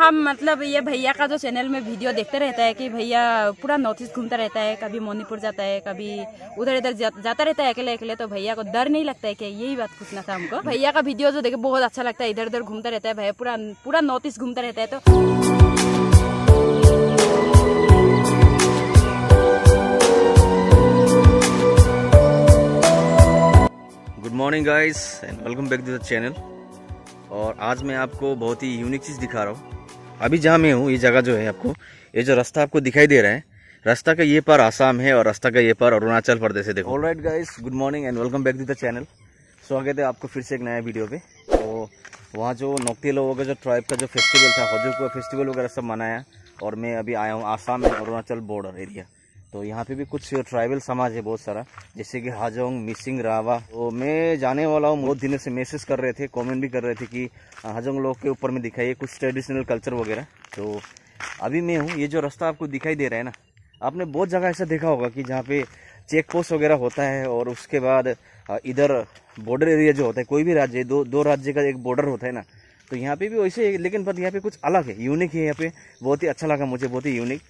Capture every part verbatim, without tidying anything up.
हम मतलब ये भैया का जो चैनल में वीडियो देखते रहता है कि भैया पूरा नॉर्थ ईस्ट घूमता रहता है, कभी मणिपुर जाता है, कभी उधर इधर जा, जाता रहता है अकेले अकेले, तो भैया को डर नहीं लगता है क्या? यही बात पूछना था हमको। भैया का वीडियो जो देखे बहुत अच्छा लगता है, इधर उधर घूमता रहता है भैया, पूरा पूरा नॉर्थ ईस्ट घूमता रहता है। तो good morning guys and welcome back to the channel. और आज मैं आपको बहुत ही यूनिक चीज़ दिखा रहा हूँ। अभी जहाँ मैं हूँ ये जगह जो है, आपको ये जो रास्ता आपको दिखाई दे रहा है, रास्ता का ये पार आसाम है और रास्ता का ये पार अरुणाचल प्रदेश है। देखो। Alright guys, good morning and welcome back to the channel. स्वागत है आपको फिर से एक नया वीडियो पे। तो वहाँ जो नोक्ते लोगों का जो ट्राइब का जो फेस्टिवल था, होजोपुर फेस्टिवल वगैरह सब मनाया, और मैं अभी आया हूँ Assam and Arunachal border area. तो यहाँ पे भी कुछ ट्राइबल समाज है बहुत सारा, जैसे कि हाजोंग, मिसिंग, रावा। तो मैं जाने वाला हूँ, बहुत दिनों से मैसेज कर रहे थे, कमेंट भी कर रहे थे कि हाजोंग लोग के ऊपर में दिखाइए कुछ ट्रेडिशनल कल्चर वगैरह। तो अभी मैं हूँ, ये जो रास्ता आपको दिखाई दे रहा है ना, आपने बहुत जगह ऐसा देखा होगा कि जहाँ पे चेक पोस्ट वगैरह होता है, और उसके बाद इधर बॉर्डर एरिया जो होता है, कोई भी राज्य, दो दो राज्य का एक बॉर्डर होता है ना, तो यहाँ पे भी वैसे है, लेकिन पर यहाँ पे कुछ अलग है, यूनिक है। यहाँ पे बहुत ही अच्छा लगा मुझे, बहुत ही यूनिक।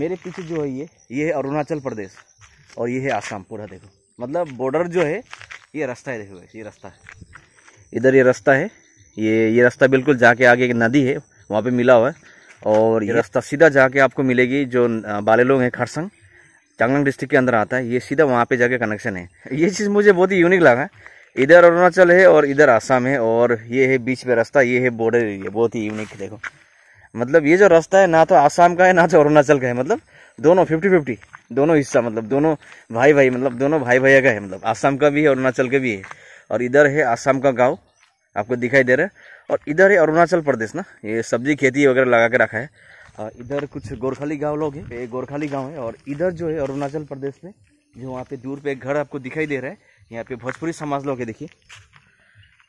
मेरे पीछे जो है ये ये है अरुणाचल प्रदेश और ये है आसाम पूरा। देखो मतलब बॉर्डर जो है, ये रास्ता है, देखो ये रास्ता है, इधर ये रास्ता है, ये ये रास्ता बिल्कुल जाके आगे एक नदी है वहाँ पे मिला हुआ है, और ये रास्ता सीधा जाके आपको मिलेगी जो बाले लोग हैं खरसंग, चांगलांग डिस्ट्रिक्ट के अंदर आता है, ये सीधा वहाँ पे जाके कनेक्शन है। ये चीज़ मुझे बहुत ही यूनिक लगा। इधर अरुणाचल है और इधर आसाम है, और ये है बीच में रास्ता, ये है बॉर्डर एरिया, बहुत ही यूनिक। देखो मतलब ये जो रास्ता है ना तो आसाम का है ना तो अरुणाचल का है, मतलब दोनों फिफ्टी फिफ्टी, दोनों हिस्सा, मतलब दोनों भाई भाई, मतलब दोनों भाई भैया का है, मतलब आसाम का भी है अरुणाचल का भी है। और इधर है आसाम का गांव आपको दिखाई दे रहा है, और इधर है अरुणाचल प्रदेश ना, ये सब्जी खेती वगैरह लगा के रखा है। और इधर कुछ गोरखाली गाँव लोग हैं, ये गोरखाली गाँव है। और इधर जो है अरुणाचल प्रदेश में जो वहाँ पे दूर पे एक घर आपको दिखाई दे रहा है, यहाँ पे भोजपुरी समाज लोग है। देखिए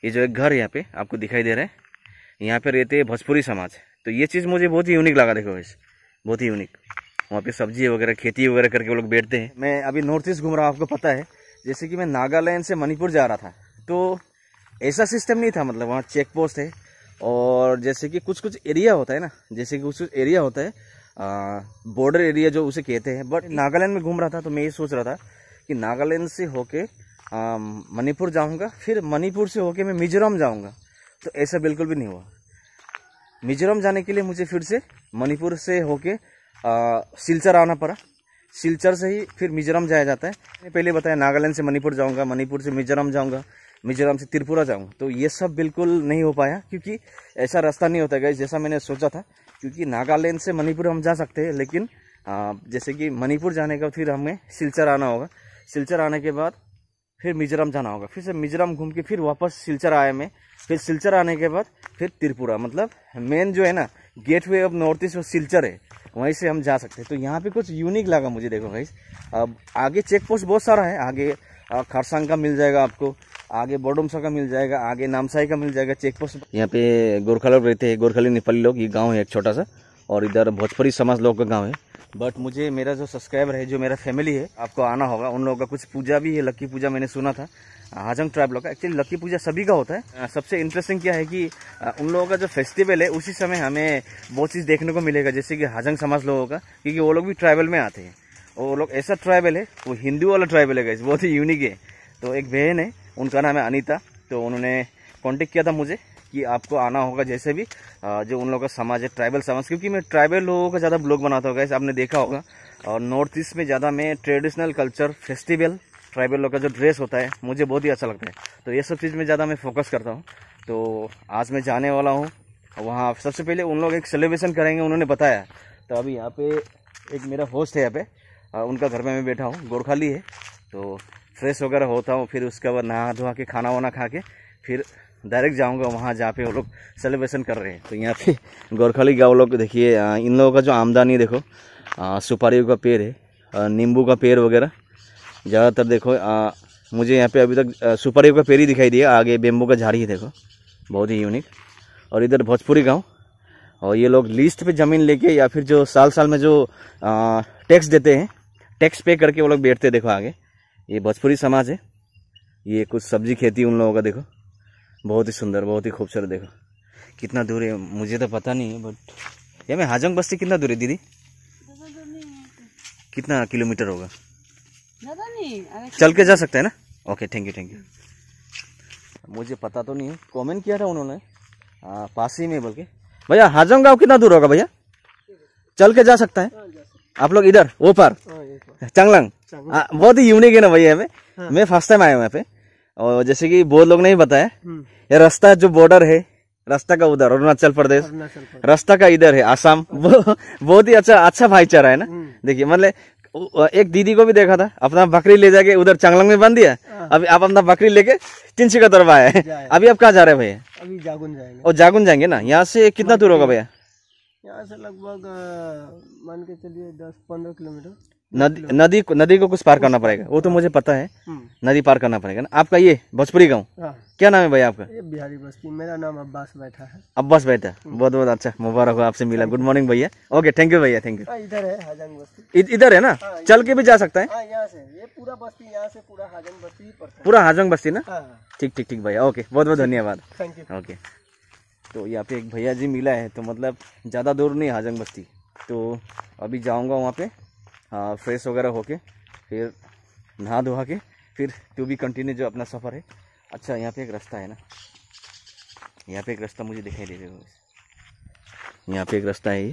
ये जो एक घर यहाँ पे आपको दिखाई दे रहा है, यहाँ पे रहते हैं भोजपुरी समाज। तो ये चीज़ मुझे बहुत ही यूनिक लगा। देखो इस बहुत ही यूनिक, वहाँ पे सब्जी वगैरह खेती वगैरह करके वो लोग बैठते हैं। मैं अभी नॉर्थ ईस्ट घूम रहा हूँ, आपको पता है, जैसे कि मैं नागालैंड से मणिपुर जा रहा था तो ऐसा सिस्टम नहीं था, मतलब वहाँ चेक पोस्ट है, और जैसे कि कुछ कुछ एरिया होता है ना, जैसे कि कुछ कुछ एरिया होता है बॉर्डर एरिया जो उसे कहते हैं। बट नागालैंड में घूम रहा था तो मैं ये सोच रहा था कि नागालैंड से होके मणिपुर जाऊँगा, फिर मणिपुर से होके मैं मिजोरम जाऊँगा, तो ऐसा बिल्कुल भी नहीं हुआ। मिजोरम जाने के लिए मुझे फिर से मणिपुर से होके सिलचर आना पड़ा, सिलचर से ही फिर मिजोरम जाया जाता है। मैंने पहले बताया नागालैंड से मणिपुर जाऊंगा, मणिपुर से मिजोरम जाऊंगा, मिजोरम से त्रिपुरा जाऊंगा, तो ये सब बिल्कुल नहीं हो पाया क्योंकि ऐसा रास्ता नहीं होता गाइस जैसा मैंने सोचा था। क्योंकि नागालैंड से मणिपुर हम जा सकते हैं, लेकिन आ, जैसे कि मणिपुर जाने का फिर हमें सिलचर आना होगा, सिलचर आने के बाद फिर मिजोरम जाना होगा, फिर से मिजोरम घूम के फिर वापस सिलचर आया मैं, फिर सिलचर आने के बाद फिर त्रिपुरा, मतलब मेन जो है ना गेटवे ऑफ नॉर्थ ईस्ट वो सिलचर है, वहीं से हम जा सकते हैं। तो यहाँ पे कुछ यूनिक लगा मुझे। देखो भाई अब आगे चेक पोस्ट बहुत सारा है, आगे खरसांग का मिल जाएगा आपको, आगे बोर्डुमसा का मिल जाएगा, आगे नामसाई का मिल जाएगा चेक पोस्ट। यहाँ पे गोरखा लोग रहते हैं, गोरखाली नेपाली लोग, ये गाँव है एक छोटा सा, और इधर भोजपुरी समाज लोग का गाँव है। बट मुझे मेरा जो सब्सक्राइबर है, जो मेरा फैमिली है, आपको आना होगा, उन लोगों का कुछ पूजा भी है, लक्की पूजा मैंने सुना था हाजंग ट्राइब लोग का। एक्चुअली लक्की पूजा सभी का होता है। सबसे इंटरेस्टिंग क्या है कि उन लोगों का जो फेस्टिवल है उसी समय हमें बहुत चीज़ देखने को मिलेगा, जैसे कि हाजंग समाज लोगों का, क्योंकि वो लोग भी ट्राइबल में आते हैं, और वो लोग ऐसा ट्राइबल है, वो हिंदू वाला ट्राइबल है, बहुत ही यूनिक है। तो एक बहन है, उनका नाम है अनीता, तो उन्होंने कॉन्टेक्ट किया था मुझे कि आपको आना होगा जैसे भी, जो उन लोगों का समाज है ट्राइबल समाज, क्योंकि मैं ट्राइबल लोगों का ज़्यादा ब्लॉग बनाता हूँ गाइस, आपने देखा होगा। और नॉर्थ ईस्ट में ज़्यादा मैं ट्रेडिशनल कल्चर, फेस्टिवल, ट्राइबल लोग का जो ड्रेस होता है मुझे बहुत ही अच्छा लगता है, तो ये सब चीज़ में ज़्यादा मैं फोकस करता हूँ। तो आज मैं जाने वाला हूँ वहाँ, सबसे पहले उन लोग एक सेलिब्रेशन करेंगे, उन्होंने बताया। तो अभी यहाँ पे एक मेरा होस्ट है, यहाँ पे उनका घर में मैं बैठा हूँ, गोरखाली है, तो फ्रेश वगैरह होता हूँ, फिर उसके बाद नहा धोवा के खाना वाना खा के फिर डायरेक्ट जाऊंगा वहाँ जहाँ पे वो लोग सेलिब्रेशन कर रहे हैं। तो यहाँ पे गोरखाली गाँव लोग देखिए, इन लोगों का जो आमदनी देखो, सुपारी का पेड़ है, नींबू का पेड़ वगैरह ज़्यादातर देखो। आ, मुझे यहाँ पे अभी तक सुपारी का पेड़ ही दिखाई दिया, आगे बेम्बू का झाड़ी है, देखो बहुत ही यूनिक। और इधर भोजपुरी गाँव, और ये लोग लिस्ट पर ज़मीन लेके या फिर जो साल साल में जो टैक्स देते हैं, टैक्स पे करके वो लोग बैठते। देखो आगे ये भोजपुरी समाज है, ये कुछ सब्जी खेती उन लोगों का, देखो बहुत ही सुंदर, बहुत ही खूबसूरत। देखो कितना दूर है मुझे तो पता नहीं है, बट ये मैं हाजोंग बस्ती कितना दूर है दीदी? कितना किलोमीटर होगा? ज़्यादा नहीं, चल के जा सकते हैं ना? Okay thank you thank you. मुझे पता तो नहीं है, कमेंट किया था उन्होंने आ, पास ही में बोल के। भैया हाजोंग गाँव कितना दूर होगा भैया? चल के जा सकता है आप लोग इधर वो पार चांगलांग। बहुत ही यूनिक है ना भैया, यहाँ पे मैं फर्स्ट टाइम आया हूँ यहाँ पे, और जैसे कि बहुत लोग नहीं बताया ये रास्ता जो बॉर्डर है, रास्ता का उधर अरुणाचल प्रदेश, रास्ता का इधर है आसाम। बहुत ही अच्छा अच्छा भाईचारा है ना। देखिए मतलब एक दीदी को भी देखा था अपना बकरी ले जाके उधर चांगलांग में बांध दिया, अभी आप अपना बकरी लेके तिनसी का तरफ आए हैं। अभी आप कहाँ जा रहे हैं भैया? अभी जागुन जाएंगे। और जागुन जाएंगे ना, यहाँ से कितना दूर होगा भैया? यहाँ से लगभग मान के चलिए दस पंद्रह किलोमीटर। नदी नदी को नदी को कुछ पार करना पड़ेगा, वो तो मुझे पता है नदी पार करना पड़ेगा ना। आपका ये भोजपुरी गांव, क्या नाम है भैया आपका? ये बिहारी बस्ती, मेरा नाम अब्बास बैठा है। अब्बास बैठा, बहुत बहुत अच्छा, मुबारक हो आपसे मिला, गुड मॉर्निंग भैया। ओके थैंक यू भैया थैंक यू। इधर है हाजोंग बस्ती, इधर है ना, चल के भी जा सकता है पूरा बस्ती, यहाँ से पूरा हाजोंग बस्ती, पूरा हाजोंग बस्ती ना। ठीक ठीक ठीक भैया, ओके बहुत बहुत धन्यवाद थैंक यू। ओके तो यहाँ पे एक भैया जी मिला है, तो मतलब ज़्यादा दूर नहीं हाजोंग बस्ती, तो अभी जाऊँगा वहाँ पे हाँ फ्रेश वगैरह होके, फिर नहा धोहा के फिर टू बी कंटिन्यू जो अपना सफ़र है। अच्छा यहाँ पे एक रास्ता है ना, यहाँ पे एक रास्ता मुझे दिखाई दे रहा है, यहाँ पे एक रास्ता है,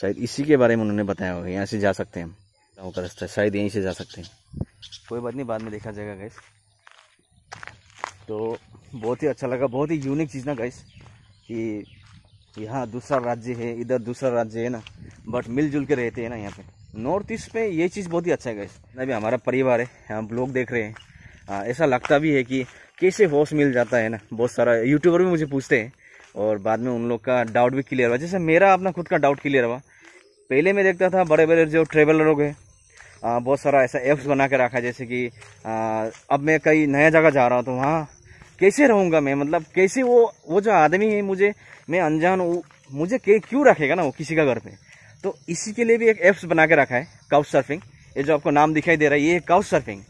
शायद इसी के बारे में उन्होंने बताया होगा, यहाँ से जा सकते हैं हम, गाँव का रास्ता है, शायद यहीं से जा सकते हैं। कोई बात नहीं, बाद में देखा जाएगा गैस। तो बहुत ही अच्छा लगा, बहुत ही यूनिक चीज़ ना गैस, कि यहाँ दूसरा राज्य है इधर दूसरा राज्य है ना, बट मिलजुल के रहते हैं ना। यहाँ पे नॉर्थ ईस्ट में ये चीज़ बहुत ही अच्छा है गैस। अभी हमारा परिवार है, हम लोग देख रहे हैं, आ, ऐसा लगता भी है कि कैसे होश मिल जाता है ना। बहुत सारा यूट्यूबर भी मुझे पूछते हैं, और बाद में उन लोग का डाउट भी क्लियर हुआ, जैसे मेरा अपना खुद का डाउट क्लियर हुआ। पहले मैं देखता था बड़े बड़े जो ट्रेवलर लोग हैं, बहुत सारा ऐसा एप्स बना के रखा है, जैसे कि आ, अब मैं कई नया जगह जा रहा हूँ तो वहाँ कैसे रहूँगा मैं, मतलब कैसे वो वो जो आदमी है मुझे, मैं अनजान हूँ, मुझे क्यों रखेगा ना वो किसी का घर पे। तो इसी के लिए भी एक ऐप्स बना के रखा है काउच सर्फिंग, ये जो आपको नाम दिखाई दे रहा है ये काउच सर्फिंग।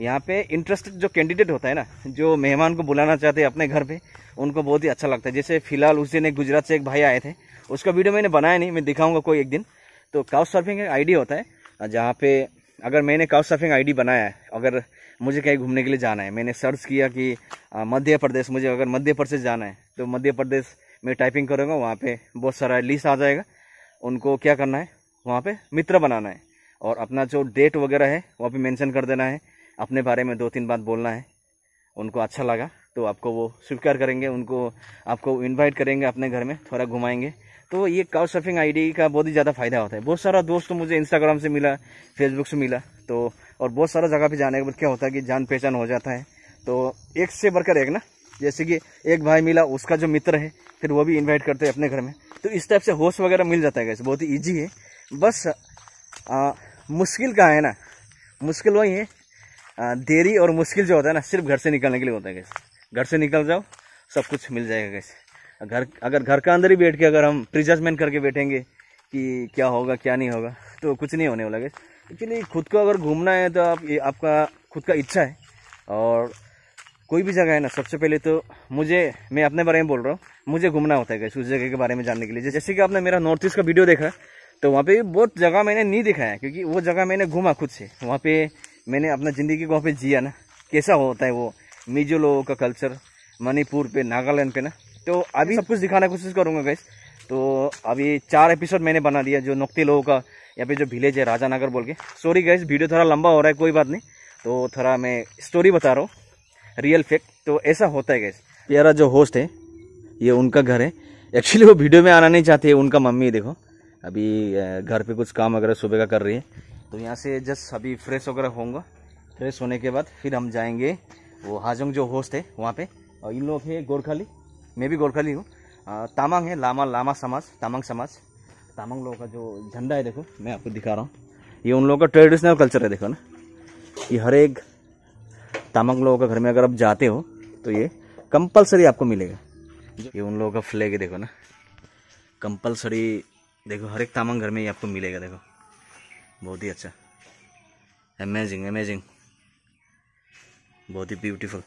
यहाँ पे इंटरेस्टेड जो कैंडिडेट होता है ना, जो मेहमान को बुलाना चाहते हैं अपने घर पे, उनको बहुत ही अच्छा लगता है। जैसे फिलहाल उस दिन एक गुजरात से एक भाई आए थे, उसका वीडियो मैंने बनाया नहीं, मैं दिखाऊँगा कोई एक दिन। तो काउच सर्फिंग एक आईडी होता है, जहाँ पे अगर मैंने काउच सर्फिंग आईडी बनाया है, अगर मुझे कहीं घूमने के लिए जाना है, मैंने सर्च किया कि मध्य प्रदेश, मुझे अगर मध्य प्रदेश जाना है तो मध्य प्रदेश में टाइपिंग करूँगा, वहाँ पे बहुत सारा लिस्ट आ जाएगा। उनको क्या करना है, वहाँ पे मित्र बनाना है, और अपना जो डेट वगैरह है वहाँ पे मेंशन कर देना है, अपने बारे में दो तीन बात बोलना है। उनको अच्छा लगा तो आपको वो स्वीकार करेंगे, उनको आपको इन्वाइट करेंगे अपने घर में, थोड़ा घुमाएंगे। तो ये काउच सर्फिंग आईडी का बहुत ही ज़्यादा फ़ायदा होता है। बहुत सारा दोस्त तो मुझे इंस्टाग्राम से मिला, फेसबुक से मिला, तो और बहुत सारा जगह पे जाने के बाद क्या होता है कि जान पहचान हो जाता है। तो एक से बढ़कर एक ना, जैसे कि एक भाई मिला, उसका जो मित्र है फिर वो भी इन्वाइट करते हैं अपने घर में। तो इस टाइप से होस्ट वगैरह मिल जाता है गैस, बहुत ही ईजी है। बस आ, मुश्किल कहाँ है ना, मुश्किल वही है आ, देरी और मुश्किल जो होता है ना सिर्फ घर से निकलने के लिए होता है गैस। घर से निकल जाओ सब कुछ मिल जाएगा गैस। घर अगर घर का अंदर ही बैठ के अगर हम प्रिजजमेंट करके बैठेंगे कि क्या होगा क्या नहीं होगा, तो कुछ नहीं होने वाला गैस। एक्चुअली खुद को अगर घूमना है तो आप, ये आपका खुद का इच्छा है, और कोई भी जगह है ना, सबसे पहले तो मुझे, मैं अपने बारे में बोल रहा हूँ, मुझे घूमना होता है गैस उस जगह के बारे में जानने के लिए। जैसे कि आपने मेरा नॉर्थ ईस्ट का वीडियो देखा, तो वहाँ पर बहुत जगह मैंने नहीं दिखाया, क्योंकि वो जगह मैंने घूमा खुद से, वहाँ पर मैंने अपना ज़िंदगी को वहाँ पर जिया ना, कैसा होता है वो मिजो लोगों का कल्चर मणिपुर पे, नागालैंड पे ना। तो अभी सब कुछ दिखाने की कोशिश करूँगा गैस। तो अभी चार एपिसोड मैंने बना दिया, जो नुक्ते लोगों का यहाँ पे जो विलेज है राजानगर बोल के। सॉरी गैस वीडियो थोड़ा लंबा हो रहा है, कोई बात नहीं, तो थोड़ा मैं स्टोरी बता रहा हूँ, रियल फैक्ट। तो ऐसा होता है गैस। प्यारा जो होस्ट है ये उनका घर है, एक्चुअली वो वीडियो में आना नहीं चाहते है, उनका मम्मी देखो अभी घर पर कुछ काम वगैरह सुबह का कर रही है। तो यहाँ से जस्ट अभी फ्रेश वगैरह होऊंगा, फ्रेश होने के बाद फिर हम जाएँगे वो हाजोंग जो होस्ट है वहाँ पर। और इन लोग है गोरखाली, मैं भी गोरखाली हूँ, तामांग है, लामा लामा समाज, तामांग समाज, तामांग लोगों का जो झंडा है देखो मैं आपको दिखा रहा हूँ, ये उन लोगों का ट्रेडिशनल कल्चर है देखो ना। ये हर एक तामांग लोगों का घर में अगर आप जाते हो तो ये कंपलसरी आपको मिलेगा। ये उन लोगों का फ्लैग है देखो ना, कंपलसरी देखो हर एक तामांग घर में ये आपको मिलेगा देखो। बहुत ही अच्छा, अमेजिंग अमेजिंग, बहुत ही ब्यूटीफुल।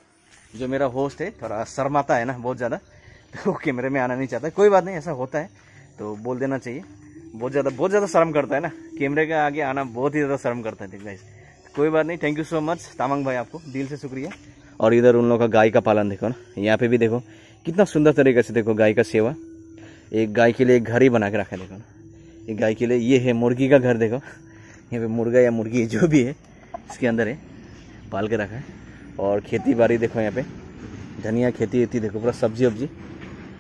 जो मेरा होस्ट है थोड़ा शर्माता है ना बहुत ज़्यादा, वो कैमरे में आना नहीं चाहता, कोई बात नहीं, ऐसा होता है तो बोल देना चाहिए। बहुत ज़्यादा बहुत ज़्यादा शर्म करता है ना, कैमरे के आगे आना बहुत ही ज़्यादा शर्म करता है गाइस। कोई बात नहीं, thank you so much Tamang भाई, आपको दिल से शुक्रिया। और इधर उन लोगों का गाय का पालन देखो ना, यहाँ पे भी देखो कितना सुंदर तरीके से, देखो गाय का सेवा, एक गाय के लिए एक घर ही बना के रखा है देखो ना, एक गाय के लिए। ये है मुर्गी का घर, देखो यहाँ पे मुर्गा या मुर्गी जो भी है इसके अंदर है, पाल के रखा है। और खेती बाड़ी देखो यहाँ पे, धनिया खेती वेती देखो, पूरा सब्जी वब्जी।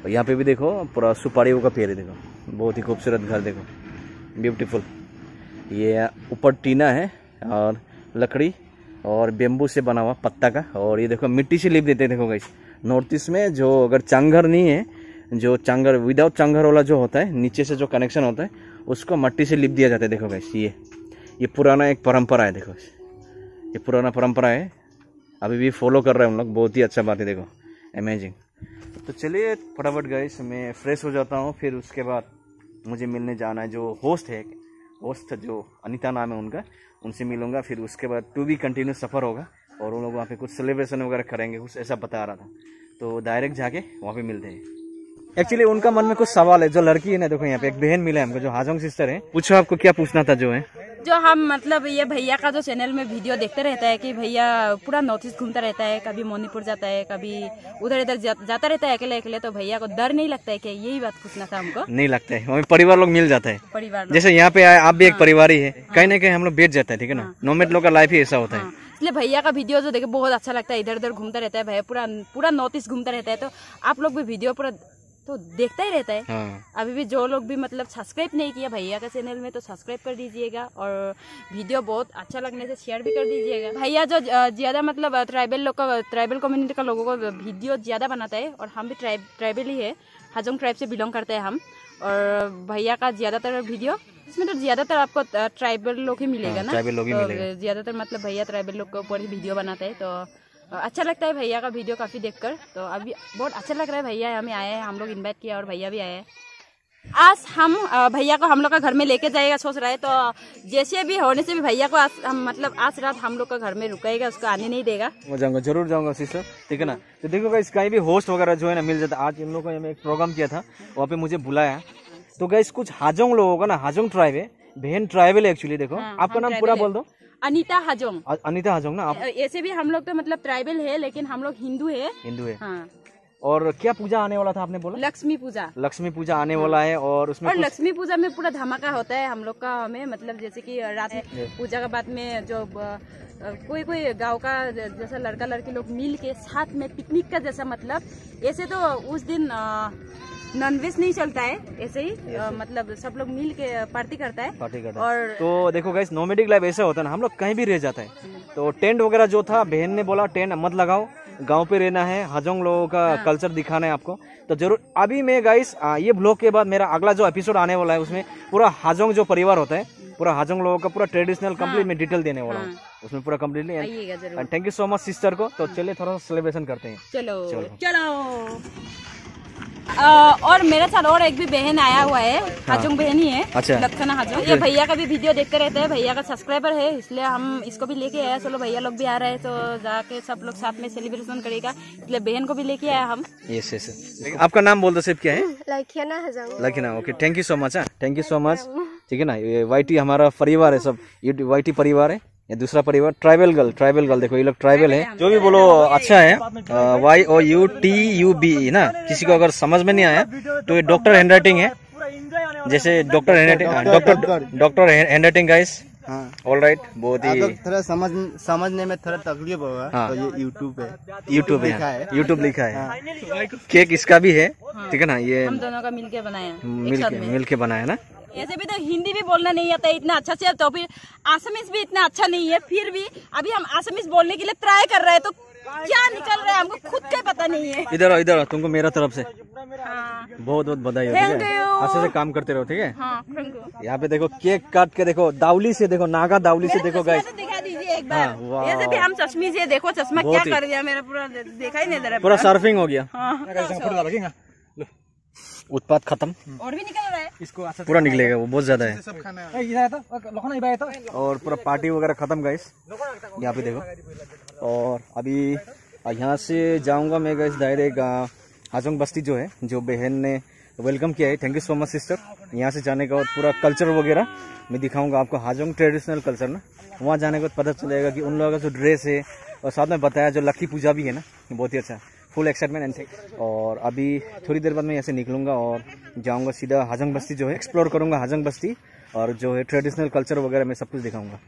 और यहाँ पे भी देखो पूरा सुपारियों का पेड़ है देखो, बहुत ही खूबसूरत घर देखो, ब्यूटीफुल। ये ऊपर टीना है और लकड़ी और बेम्बू से बना हुआ पत्ता का, और ये देखो मिट्टी से लीप देते हैं देखो गाइस। नॉर्थ ईस्ट में जो अगर चांगर नहीं है, जो चांगर विदाउट चांगर वाला जो होता है, नीचे से जो कनेक्शन होता है उसको मिट्टी से लीप दिया जाता है देखो गाइस। ये ये पुराना एक परंपरा है देखो, ये पुराना परंपरा है, अभी भी फॉलो कर रहे हैं हम लोग, बहुत ही अच्छा बात है देखो, अमेजिंग। तो चलिए फटाफट गाइस मैं फ्रेश हो जाता हूँ, फिर उसके बाद मुझे मिलने जाना है जो होस्ट है, होस्ट जो अनीता नाम है उनका, उनसे मिलूंगा। फिर उसके बाद टू बी कंटिन्यू सफ़र होगा और उन लोग वहाँ पे कुछ सेलिब्रेशन वगैरह करेंगे, कुछ ऐसा बता रहा था, तो डायरेक्ट जाके वहाँ पे मिलते हैं। एक्चुअली उनका मन में कुछ सवाल है, जो लड़की है ना देखो, यहाँ पे एक बहन मिला है हमको जो हाजोंग सिस्टर है, पूछो आपको क्या पूछना था जो है। जो हम मतलब ये भैया का जो चैनल में वीडियो देखते रहता है कि भैया पूरा नॉर्थ ईस्ट घूमता रहता है, कभी मणिपुर जाता है, कभी उधर इधर जा, जाता रहता है अकेले अकेले, तो भैया को डर नहीं लगता है कि यही बात पूछना था हमको। नहीं लगता है, हमें परिवार लोग मिल जाता है, परिवार जैसे यहाँ पे आए आप भी हाँ, एक परिवार ही है, हाँ, कहीं ना कहीं हम लोग बैठ जाता है, ठीक है ना, नोमेड लोग का लाइफ ही ऐसा होता है, इसलिए भैया का वीडियो जो देखे बहुत अच्छा लगता है, इधर उधर घूमता रहता है भैया, पूरा पूरा नॉर्थ ईस्ट घूमता रहता है, तो आप लोग भी वीडियो पूरा तो देखता ही रहता है। हाँ। अभी भी जो लोग भी मतलब सब्सक्राइब नहीं किया भैया का चैनल में तो सब्सक्राइब कर दीजिएगा, और वीडियो बहुत अच्छा लगने से शेयर भी कर दीजिएगा। भैया जो ज्यादा मतलब ट्राइबल लोग का, ट्राइबल कम्युनिटी का लोगों को वीडियो ज्यादा बनाता है, और हम भी ट्राइब ट्राइबल ही है, हाजोंग ट्राइब से बिलोंग करते हैं हम, और भैया का ज्यादातर वीडियो इसमें तो ज्यादातर आपको ट्राइबल लोग ही मिलेगा ना, ज्यादातर मतलब भैया ट्राइबल लोग के ऊपर ही वीडियो बनाते हैं, तो अच्छा लगता है भैया का वीडियो काफ़ी देखकर, तो अभी बहुत अच्छा लग रहा है। भैया हमें आए हैं, हम लोग इनवाइट किया और भैया भी आए हैं। आज हम भैया को हम लोग का घर में लेके जाएगा सोच रहा है, तो जैसे भी होने से भी भैया को आज हम मतलब आज रात हम लोग का घर में रुकाएगा, उसको आने नहीं देगा। मैं जाऊँगा, जरूर जाऊँगा सिस्टर, ठीक है ना। तो देखो इस कहीं भी होस्ट वगैरह जो है ना मिल जाता है। आज इन लोगों का एक प्रोग्राम किया था, वहाँ पे मुझे बुलाया, तो गाइस कुछ हाजोंग लोगों का ना, हाजोंग ट्राइब है, बहन ट्राइबल है एक्चुअली। देखो आपका नाम पूरा बोल दो। अनीता हाजोंग। अनीता हाजोंग ना आप? ऐसे भी हम लोग तो मतलब ट्राइबल है, लेकिन हम लोग हिंदू है, हिंदू है। हाँ। और क्या पूजा आने वाला था आपने बोला? लक्ष्मी पूजा। लक्ष्मी पूजा आने वाला है, और उसमें और लक्ष्मी पूजा में पूरा धमाका होता है हम लोग का। हमें मतलब जैसे कि रात में पूजा के बाद में जो कोई कोई गांव का जैसा लड़का लड़की लोग मिल के साथ में पिकनिक का जैसा, मतलब ऐसे तो उस दिन नॉनवेज नहीं चलता है, ऐसे ही आ, मतलब सब लोग मिल के पार्टी करता है, पार्टी करता और है। तो देखो गाइस नोमेडिक लाइफ ऐसा होता है ना, हम लोग कहीं भी रह जाता है, तो टेंट वगैरह जो था बहन ने बोला टेंट मत लगाओ, गांव पे रहना है, हाजोंग लोगों का हाँ। कल्चर दिखाना है आपको, तो जरूर। अभी मैं गाइस ये ब्लॉग के बाद मेरा अगला जो एपिसोड आने वाला है उसमें पूरा हाजोंग जो परिवार होता है, पूरा हाजोंग लोगों का पूरा ट्रेडिशनल कम्प्लीट में डिटेल देने वाला हूँ उसमें पूरा completely. Thank you so much sister को। तो चलिए थोड़ा सा सेलिब्रेशन करते हैं, चलो चलो। आ, और मेरे साथ और एक भी बहन आया हुआ है, हाजोंग बहन ही है। अच्छा। लखना हाजोंग। ये भैया का भी वीडियो देखते रहते हैं, भैया का सब्सक्राइबर है, इसलिए हम इसको भी लेके आया। चलो भैया लोग भी आ रहे हैं, तो जाके सब लोग साथ में सेलिब्रेशन करेगा, इसलिए बहन को भी लेके आया हम। Yes yes. आपका नाम बोल दो सिर्फ, क्या है? Lakhna Hajong. Lakhna, okay, thank you so much. हाँ, थैंक यू सो मच, ठीक है ना। ये वाईटी हमारा परिवार है, सब ये वाईटी परिवार है। ये दूसरा परिवार ट्राइबल गर्ल, ट्राइबल गर्ल देखो, ये लोग ट्राइबल है। जो भी बोलो अच्छा है, Y O U T U B ना। किसी को अगर समझ में नहीं आया तो ये डॉक्टर हैंडराइटिंग है, जैसे doctor handwriting, doctor doctor handwriting guys. All right, बहुत ही थोड़ा समझ समझने में थोड़ा तकलीफ होगा। हाँ। तो ये यूट्यूब है, यूट्यूब लिखा है, यूट्यूब लिखा है। केक इसका भी है, ठीक है ना। ये हम दोनों का मिल के बनाया, मिल के मिल के बनाया ना। ऐसे भी तो हिंदी भी बोलना नहीं आता है इतना अच्छा से, तो फिर आसामीज भी इतना अच्छा नहीं है, फिर भी अभी हम आसामीज बोलने के लिए ट्राई कर रहे हैं, तो क्या निकल रहा है हमको खुद का पता नहीं है। इधर इधर तुमको मेरा तरफ से हाँ। बहुत बहुत बधाई हो, ठीक है, अच्छे से काम करते रहो, ठीक है। हाँ, यहाँ पे देखो केक काट के देखो, दावली से देखो, नागा दावली से देखो गाइस, दिखा दीजिए एक बार। वैसे भी हम चश्मे से देखो, चश्मा क्या कर दिया मेरा, पूरा देखा ही नहीं, पूरा सर्फिंग हो गया। उत्पाद खत्म, और भी निकल रहा है, इसको पूरा निकलेगा, वो बहुत ज्यादा है, सब खाना है। और पूरा पार्टी वगैरह खत्म गाइस, यहाँ पे देखो। और अभी यहाँ से जाऊंगा मैं गाइस डायरेक्ट हाजोंग बस्ती जो है, जो बहन ने वेलकम किया है। Thank you so much sister. यहाँ से जाने का और पूरा कल्चर वगैरह मैं दिखाऊंगा आपको, हाजोंग ट्रेडिशनल कल्चर ना। वहाँ जाने के बाद पता चलेगा कि उन लोगों का जो ड्रेस है, और साथ में बताया जो लक्खी पूजा भी है ना, बहुत ही अच्छा, फुल एक्साइटमेंट एंड। और अभी थोड़ी देर बाद मैं यहाँ से निकलूँगा और जाऊँगा सीधा हाजोंग बस्ती जो है, एक्सप्लोर करूँगा हाजोंग बस्ती, और जो है ट्रेडिशनल कल्चर वगैरह मैं सब कुछ दिखाऊँगा।